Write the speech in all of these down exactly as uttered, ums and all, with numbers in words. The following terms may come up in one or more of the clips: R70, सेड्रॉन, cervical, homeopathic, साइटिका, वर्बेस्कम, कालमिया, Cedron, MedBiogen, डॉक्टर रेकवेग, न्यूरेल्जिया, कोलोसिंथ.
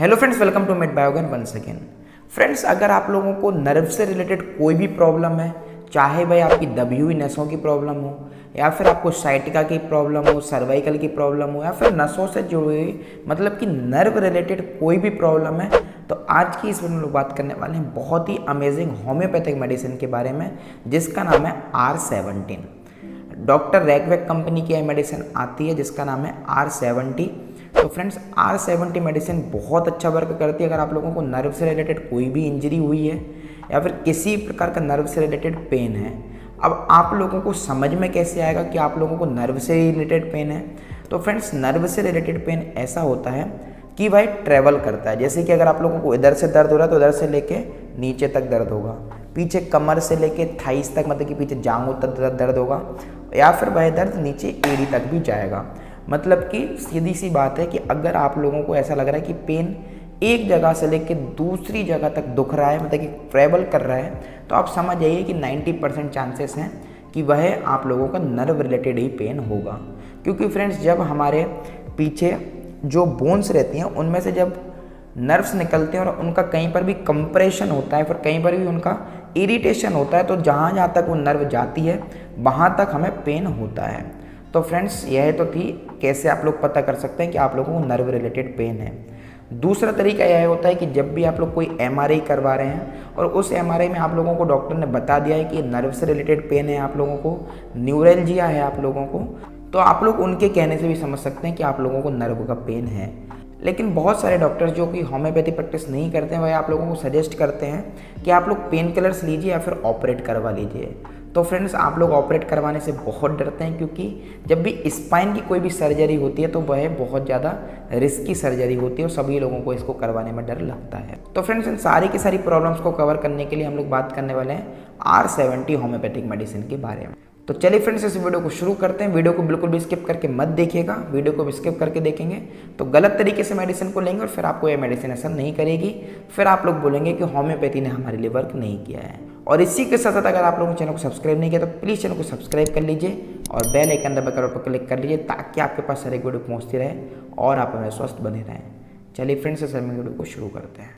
Hello friends, welcome to मेडबायोगन once again. Friends, अगर आप लोगों को नर्व से रिलेटेड कोई भी प्रॉब्लम है, चाहे भाई आपकी दबी हुई नसों की प्रॉब्लम हो या फिर आपको साइटिका की प्रॉब्लम हो, सर्वाइकल की प्रॉब्लम हो या फिर नसों से जुड़ी मतलब कि नर्व रिलेटेड कोई भी प्रॉब्लम है, तो आज की इस वीडियो में लोग बात करने वाले हैं बहुत ही अमेजिंग होम्योपैथिक मेडिसिन के बारे में जिसका नाम है R seventy. डॉक्टर रेकवेग company की मेडिसिन आती है जिसका नाम है आर सेवेंटी। तो फ्रेंड्स, आर सेवेंटी मेडिसिन बहुत अच्छा वर्क करती है। अगर आप लोगों को नर्व से रिलेटेड कोई भी इंजरी हुई है या फिर किसी प्रकार का नर्व से रिलेटेड पेन है। अब आप लोगों को समझ में कैसे आएगा कि आप लोगों को नर्व से रिलेटेड पेन है? तो फ्रेंड्स, नर्व से रिलेटेड पेन ऐसा होता है कि भाई ट्रैवल करता है। जैसे कि अगर आप लोगों को इधर से दर्द हो रहा है तो इधर से लेके नीचे तक दर्द होगा, पीछे कमर से लेके थाइस तक मतलब कि पीछे जांघों तक दर्द होगा या फिर वह दर्द नीचे एड़ी तक भी जाएगा। मतलब कि सीधी सी बात है कि अगर आप लोगों को ऐसा लग रहा है कि पेन एक जगह से लेकर दूसरी जगह तक दुख रहा है मतलब कि ट्रैवल कर रहा है, तो आप समझ जाइए कि नब्बे परसेंट चांसेस हैं कि वह आप लोगों का नर्व रिलेटेड ही पेन होगा। क्योंकि फ्रेंड्स, जब हमारे पीछे जो बोन्स रहती हैं उनमें से जब नर्व्स निकलते हैं और उनका कहीं पर भी कंप्रेशन होता है फिर कहीं पर भी उनका इरिटेशन होता है, तो जहाँ जहाँ तक वो नर्व जाती है वहाँ तक हमें पेन होता है। तो फ्रेंड्स, यह तो थी कैसे आप लोग पता कर सकते हैं कि आप लोगों को नर्व रिलेटेड पेन है। दूसरा तरीका यह होता है कि जब भी आप लोग कोई एमआरआई करवा रहे हैं और उस एमआरआई में आप लोगों को डॉक्टर ने बता दिया है कि नर्व से रिलेटेड पेन है, आप लोगों को न्यूरेल्जिया है आप लोगों को, तो आप लोग उनके कहने से भी समझ सकते हैं कि आप लोगों को नर्व का पेन है। लेकिन बहुत सारे डॉक्टर्स जो कि होम्योपैथी प्रैक्टिस नहीं करते हैं वह आप लोगों को सजेस्ट करते हैं कि आप लोग पेन किलर्स लीजिए या फिर ऑपरेट करवा लीजिए। तो फ्रेंड्स, आप लोग ऑपरेट करवाने से बहुत डरते हैं क्योंकि जब भी स्पाइन की कोई भी सर्जरी होती है तो वह बहुत ज़्यादा रिस्की सर्जरी होती है और सभी लोगों को इसको करवाने में डर लगता है। तो फ्रेंड्स, इन सारी की सारी प्रॉब्लम्स को कवर करने के लिए हम लोग बात करने वाले हैं आर सेवेंटी होम्योपैथिक मेडिसिन के बारे में। तो चलिए फ्रेंड्स, इस वीडियो को शुरू करते हैं। वीडियो को बिल्कुल भी स्किप करके मत देखिएगा। वीडियो को भी स्किप करके देखेंगे तो गलत तरीके से मेडिसिन को लेंगे और फिर आपको ये मेडिसिन असर नहीं करेगी। फिर आप लोग बोलेंगे कि होम्योपैथी ने हमारे लिए वर्क नहीं किया है। और इसी के साथ साथ अगर आप लोगों ने चैनल को सब्सक्राइब नहीं किया तो प्लीज़ चैनल को सब्सक्राइब कर लीजिए और बेल आइकन दबाकर पर क्लिक कर लीजिए ताकि आपके पास हर एक वीडियो पहुँचती रहे और आप हमारे स्वस्थ बने रहें। चलिए फ्रेंड्स, इस वीडियो को शुरू करते हैं।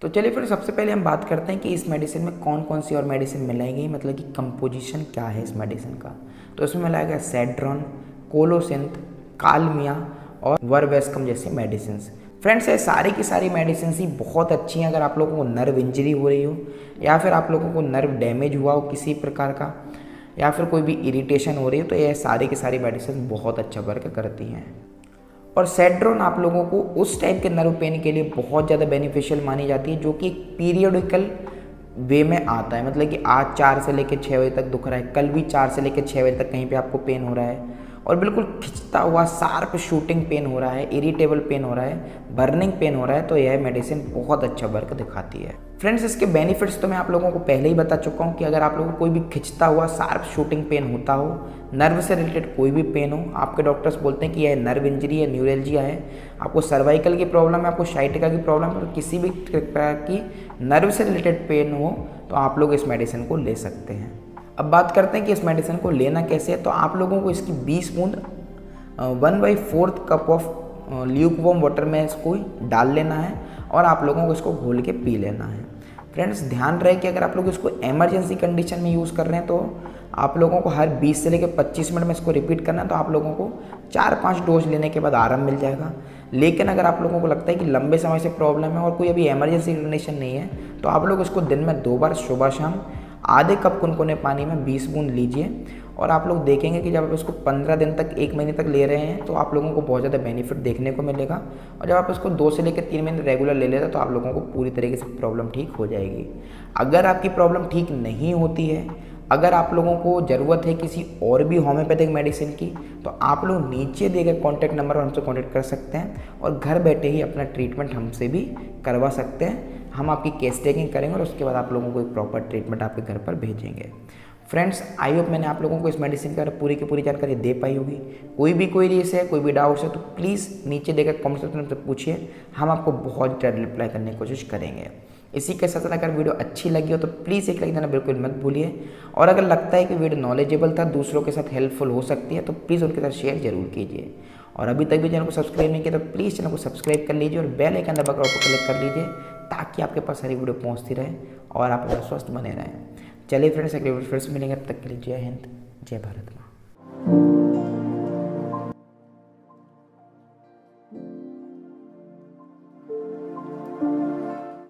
तो चलिए फिर सबसे पहले हम बात करते हैं कि इस मेडिसिन में कौन कौन सी और मेडिसिन मिलाई गई, मतलब कि कंपोजिशन क्या है इस मेडिसिन का। तो इसमें मिलाया गया सेड्रॉन, कोलोसिंथ, कालमिया और वर्बेस्कम जैसी मेडिसिन। फ्रेंड्स, ये सारी की सारी मेडिसिन ही बहुत अच्छी हैं अगर आप लोगों को नर्व इंजरी हो रही हो या फिर आप लोगों को नर्व डैमेज हुआ हो किसी प्रकार का या फिर कोई भी इरीटेशन हो रही हो, तो यह सारी की सारी मेडिसिन बहुत अच्छा वर्क करती हैं। और सेड्रोन आप लोगों को उस टाइप के नर्व पेन के लिए बहुत ज़्यादा बेनिफिशियल मानी जाती है जो कि पीरियडिकल वे में आता है। मतलब कि आज चार से लेकर छः बजे तक दुख रहा है, कल भी चार से लेकर छः बजे तक कहीं पे आपको पेन हो रहा है और बिल्कुल खिंचता हुआ शार्प शूटिंग पेन हो रहा है, इरिटेबल पेन हो रहा है, बर्निंग पेन हो रहा है, तो यह मेडिसिन बहुत अच्छा वर्क दिखाती है। फ्रेंड्स, इसके बेनिफिट्स तो मैं आप लोगों को पहले ही बता चुका हूँ कि अगर आप लोगों को कोई भी खिंचता हुआ शार्प शूटिंग पेन होता हो, नर्व से रिलेटेड कोई भी पेन हो, आपके डॉक्टर्स बोलते हैं कि यह नर्व इंजरी है, न्यूरेल्जिया है, आपको सर्वाइकल की प्रॉब्लम है, आपको साइटिका की प्रॉब्लम है और किसी भी प्रकार की नर्व से रिलेटेड पेन हो, तो आप लोग इस मेडिसिन को ले सकते हैं। अब बात करते हैं कि इस मेडिसिन को लेना कैसे है। तो आप लोगों को इसकी बीस बूंद one by fourth cup of lukewarm water में इसको डाल लेना है और आप लोगों को इसको घोल के पी लेना है। फ्रेंड्स, ध्यान रहे कि अगर आप लोग इसको इमरजेंसी कंडीशन में यूज़ कर रहे हैं तो आप लोगों को हर बीस से लेकर पच्चीस मिनट में इसको रिपीट करना है, तो आप लोगों को चार पाँच डोज लेने के बाद आराम मिल जाएगा। लेकिन अगर आप लोगों को लगता है कि लंबे समय से प्रॉब्लम है और कोई अभी इमरजेंसी कंडीशन नहीं है, तो आप लोग इसको दिन में दो बार सुबह शाम आधे कप कुनकुने पानी में बीस बूंद लीजिए और आप लोग देखेंगे कि जब आप इसको पंद्रह दिन तक एक महीने तक ले रहे हैं तो आप लोगों को बहुत ज़्यादा बेनिफिट देखने को मिलेगा। और जब आप इसको दो से लेकर तीन महीने रेगुलर ले लेते हैं तो आप लोगों को पूरी तरीके से प्रॉब्लम ठीक हो जाएगी। अगर आपकी प्रॉब्लम ठीक नहीं होती है, अगर आप लोगों को ज़रूरत है किसी और भी होम्योपैथिक मेडिसिन की, तो आप लोग नीचे दिए गए कॉन्टैक्ट नंबर पर हमसे कॉन्टैक्ट कर सकते हैं और घर बैठे ही अपना ट्रीटमेंट हमसे भी करवा सकते हैं। हम आपकी केस टेकिंग करेंगे और उसके बाद आप लोगों को एक प्रॉपर ट्रीटमेंट आपके घर पर भेजेंगे। फ्रेंड्स, आई होप मैंने आप लोगों को इस मेडिसिन का पूरी की पूरी जानकारी दे पाई होगी। कोई भी कोई रीस है, कोई भी डाउट्स है, तो प्लीज़ नीचे देकर कॉमेंट सेक्शन में पूछिए, हम आपको बहुत जल्द रिप्लाई करने की कोशिश करेंगे। इसी के साथ साथ अगर वीडियो अच्छी लगी हो तो प्लीज़ एक लाइक देना बिल्कुल मत भूलिए। और अगर लगता है कि वीडियो नॉलेजेबल था, दूसरों के साथ हेल्पफुल हो सकती है, तो प्लीज़ उनके साथ शेयर जरूर कीजिए। और अभी तक भी चैनल को सब्सक्राइब नहीं किया तो प्लीज़ चैनल को सब्सक्राइब कर लीजिए और बेल आइकन दबाकर ऑल पर क्लिक कर लीजिए ताकि आपके पास सारी वीडियो पहुँचती रहे और आप अपना स्वस्थ बने रहें। चलिए फ्रेंड्स, अगले वीडियो फिर से मिलेंगे, तब तक के लिए जय हिंद, जय भारत माँ।